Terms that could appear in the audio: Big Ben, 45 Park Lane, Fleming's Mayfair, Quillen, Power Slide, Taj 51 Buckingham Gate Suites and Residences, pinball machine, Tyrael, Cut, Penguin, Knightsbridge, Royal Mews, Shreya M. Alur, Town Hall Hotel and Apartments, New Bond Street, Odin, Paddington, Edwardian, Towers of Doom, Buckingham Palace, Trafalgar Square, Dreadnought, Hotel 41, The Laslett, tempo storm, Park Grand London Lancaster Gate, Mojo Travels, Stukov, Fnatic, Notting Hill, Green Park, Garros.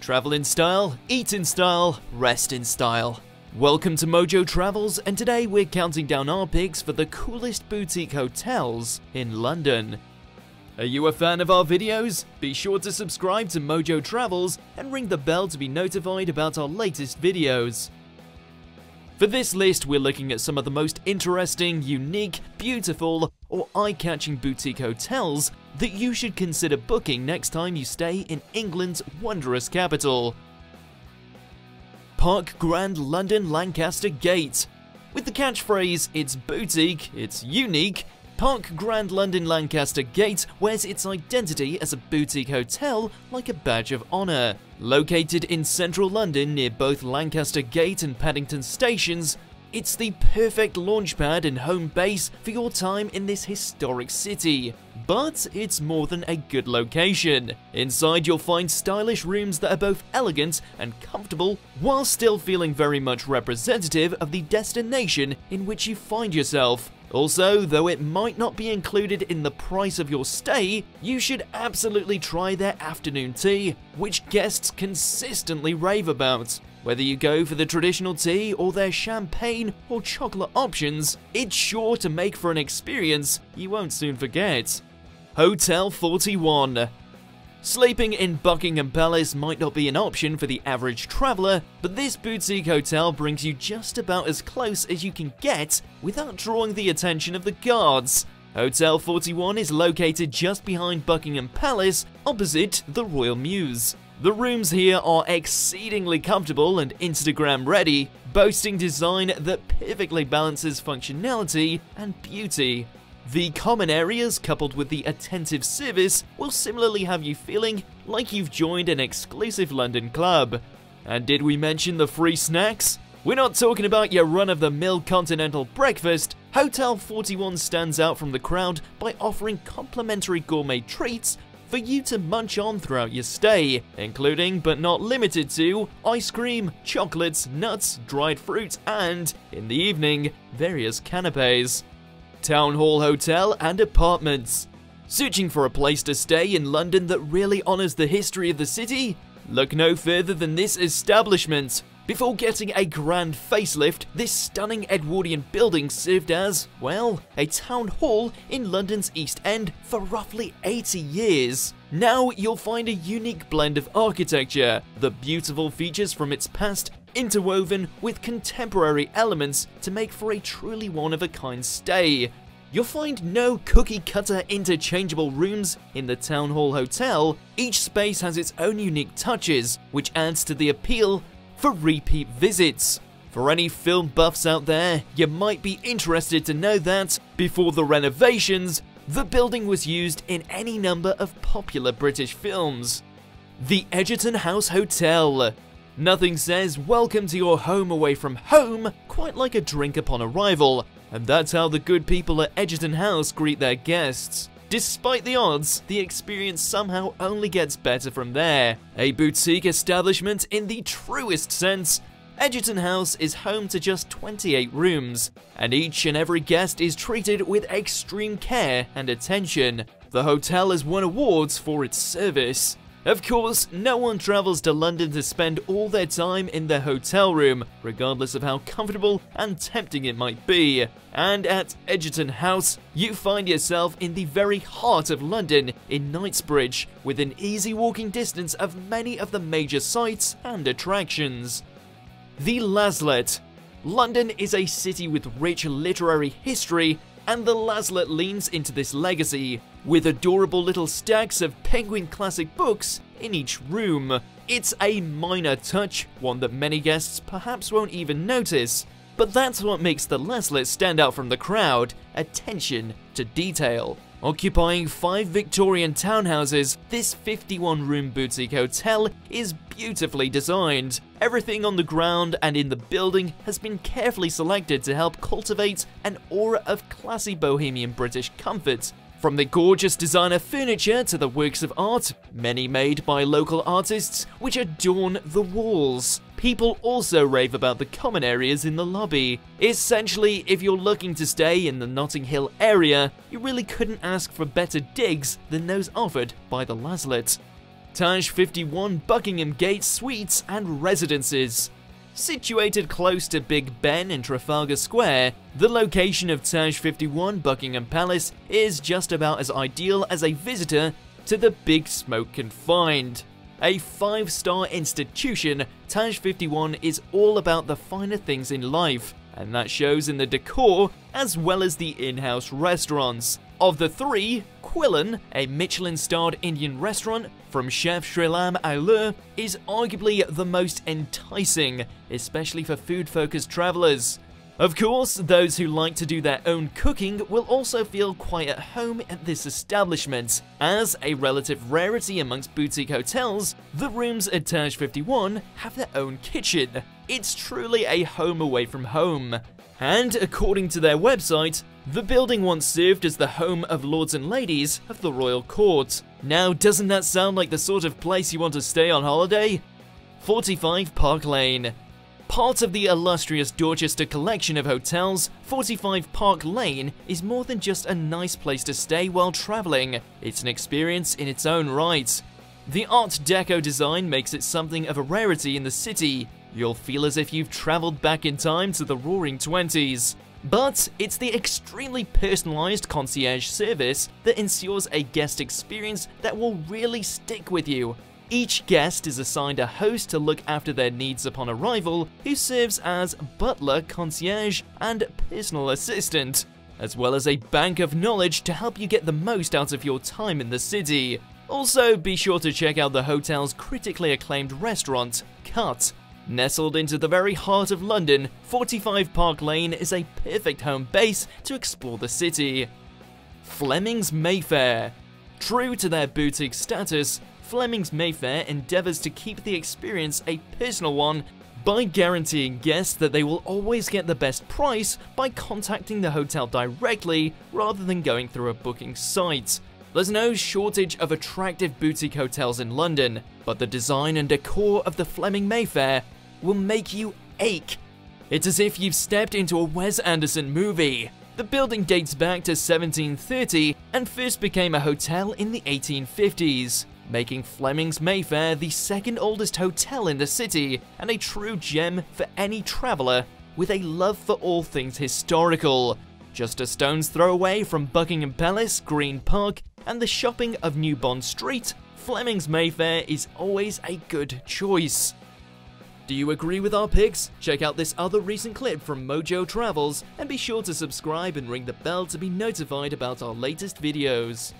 Travel in style, eat in style, rest in style. Welcome to Mojo Travels, and today we're counting down our picks for the coolest boutique hotels in London. Are you a fan of our videos? Be sure to subscribe to Mojo Travels and ring the bell to be notified about our latest videos. For this list, we're looking at some of the most interesting, unique, beautiful, or eye-catching boutique hotels that you should consider booking next time you stay in England's wondrous capital. Park Grand London Lancaster Gate. With the catchphrase, "It's boutique, it's unique," Park Grand London Lancaster Gate wears its identity as a boutique hotel like a badge of honour. Located in central London near both Lancaster Gate and Paddington stations, it's the perfect launchpad and home base for your time in this historic city. But it's more than a good location. Inside you'll find stylish rooms that are both elegant and comfortable while still feeling very much representative of the destination in which you find yourself. Also, though it might not be included in the price of your stay, you should absolutely try their afternoon tea, which guests consistently rave about. Whether you go for the traditional tea or their champagne or chocolate options, it's sure to make for an experience you won't soon forget. Hotel 41. Sleeping in Buckingham Palace might not be an option for the average traveller, but this boutique hotel brings you just about as close as you can get without drawing the attention of the guards. Hotel 41 is located just behind Buckingham Palace, opposite the Royal Mews. The rooms here are exceedingly comfortable and Instagram-ready, boasting design that perfectly balances functionality and beauty. The common areas, coupled with the attentive service, will similarly have you feeling like you've joined an exclusive London club. And did we mention the free snacks? We're not talking about your run-of-the-mill continental breakfast. Hotel 41 stands out from the crowd by offering complimentary gourmet treats for you to munch on throughout your stay, including but not limited to ice cream, chocolates, nuts, dried fruit, and, in the evening, various canapes. Town Hall Hotel and Apartments. Searching for a place to stay in London that really honours the history of the city? Look no further than this establishment. Before getting a grand facelift, this stunning Edwardian building served as, well, a town hall in London's East End for roughly 80 years. Now you'll find a unique blend of architecture, the beautiful features from its past interwoven with contemporary elements to make for a truly one-of-a-kind stay. You'll find no cookie-cutter interchangeable rooms in the Town Hall Hotel. Each space has its own unique touches, which adds to the appeal for repeat visits. For any film buffs out there, you might be interested to know that, before the renovations, the building was used in any number of popular British films. The Edgerton House Hotel. Nothing says welcome to your home away from home quite like a drink upon arrival, and that's how the good people at Edgerton House greet their guests. Despite the odds, the experience somehow only gets better from there. A boutique establishment in the truest sense, Edgerton House is home to just 28 rooms, and each and every guest is treated with extreme care and attention. The hotel has won awards for its service. Of course, no one travels to London to spend all their time in their hotel room, regardless of how comfortable and tempting it might be. And at Edgerton House, you find yourself in the very heart of London, in Knightsbridge, within easy walking distance of many of the major sites and attractions. The Laslett. London is a city with rich literary history, and the Laslett leans into this legacy, with adorable little stacks of Penguin classic books in each room. It's a minor touch, one that many guests perhaps won't even notice, but that's what makes the Laslett stand out from the crowd, attention to detail. Occupying 5 Victorian townhouses, this 51-room boutique hotel is beautifully designed. Everything on the ground and in the building has been carefully selected to help cultivate an aura of classy bohemian British comfort. From the gorgeous designer furniture to the works of art, many made by local artists, which adorn the walls. People also rave about the common areas in the lobby. Essentially, if you're looking to stay in the Notting Hill area, you really couldn't ask for better digs than those offered by the Laslett. Taj 51 Buckingham Gate Suites and Residences. Situated close to Big Ben in Trafalgar Square, the location of Taj 51 Buckingham Palace is just about as ideal as a visitor to the Big Smoke can find. A five-star institution, Taj 51 is all about the finer things in life, and that shows in the decor as well as the in-house restaurants. Of the three, Quillen, a Michelin-starred Indian restaurant from chef Shreya M. Alur, is arguably the most enticing, especially for food-focused travelers. Of course, those who like to do their own cooking will also feel quite at home at this establishment. As a relative rarity amongst boutique hotels, the rooms at Taj 51 have their own kitchen. It's truly a home away from home. And according to their website, the building once served as the home of lords and ladies of the royal court. Now, doesn't that sound like the sort of place you want to stay on holiday? 45 Park Lane. Part of the illustrious Dorchester collection of hotels, 45 Park Lane is more than just a nice place to stay while traveling. It's an experience in its own right. The Art Deco design makes it something of a rarity in the city. You'll feel as if you've traveled back in time to the Roaring Twenties. But it's the extremely personalized concierge service that ensures a guest experience that will really stick with you. Each guest is assigned a host to look after their needs upon arrival, who serves as butler, concierge, and personal assistant, as well as a bank of knowledge to help you get the most out of your time in the city. Also, be sure to check out the hotel's critically acclaimed restaurant, Cut. Nestled into the very heart of London, 45 Park Lane is a perfect home base to explore the city. Fleming's Mayfair. True to their boutique status, Fleming's Mayfair endeavors to keep the experience a personal one by guaranteeing guests that they will always get the best price by contacting the hotel directly rather than going through a booking site. There's no shortage of attractive boutique hotels in London, but the design and decor of the Fleming Mayfair will make you ache. It's as if you've stepped into a Wes Anderson movie. The building dates back to 1730 and first became a hotel in the 1850s, making Fleming's Mayfair the second oldest hotel in the city and a true gem for any traveller with a love for all things historical. Just a stone's throw away from Buckingham Palace, Green Park, and the shopping of New Bond Street, Fleming's Mayfair is always a good choice. Do you agree with our picks? Check out this other recent clip from Mojo Travels and be sure to subscribe and ring the bell to be notified about our latest videos.